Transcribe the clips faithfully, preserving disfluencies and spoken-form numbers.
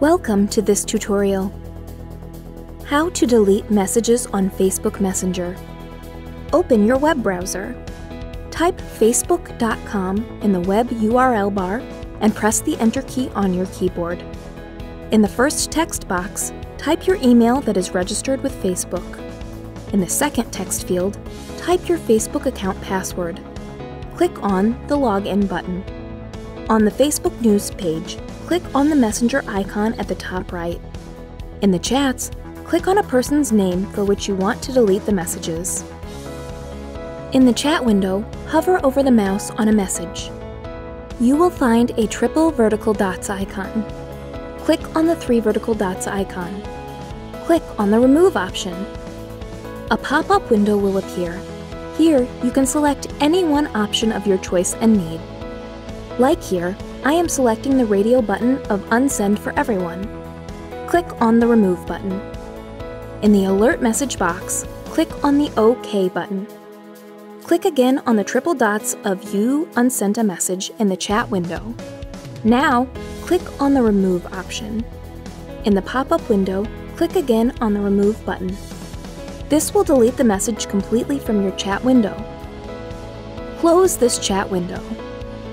Welcome to this tutorial. How to delete messages on Facebook Messenger. Open your web browser. Type facebook dot com in the web U R L bar and press the Enter key on your keyboard. In the first text box, type your email that is registered with Facebook. In the second text field, type your Facebook account password. Click on the Login button. On the Facebook News page, click on the Messenger icon at the top right. In the chats, click on a person's name for which you want to delete the messages. In the chat window, hover over the mouse on a message. You will find a triple vertical dots icon. Click on the three vertical dots icon. Click on the Remove option. A pop-up window will appear. Here, you can select any one option of your choice and need. Like here, I am selecting the radio button of Unsend for Everyone. Click on the Remove button. In the Alert message box, click on the OK button. Click again on the triple dots of You Unsent a Message in the chat window. Now, click on the Remove option. In the pop-up window, click again on the Remove button. This will delete the message completely from your chat window. Close this chat window.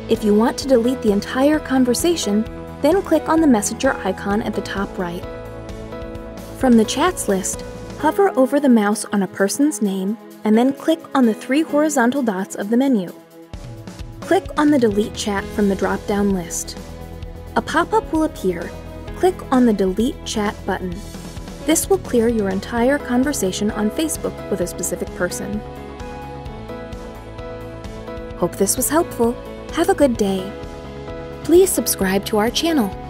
If you want to delete the entire conversation, then click on the Messenger icon at the top right. From the chats list, hover over the mouse on a person's name and then click on the three horizontal dots of the menu. Click on the Delete Chat from the drop-down list. A pop-up will appear. Click on the Delete Chat button. This will clear your entire conversation on Facebook with a specific person. Hope this was helpful. Have a good day. Please subscribe to our channel.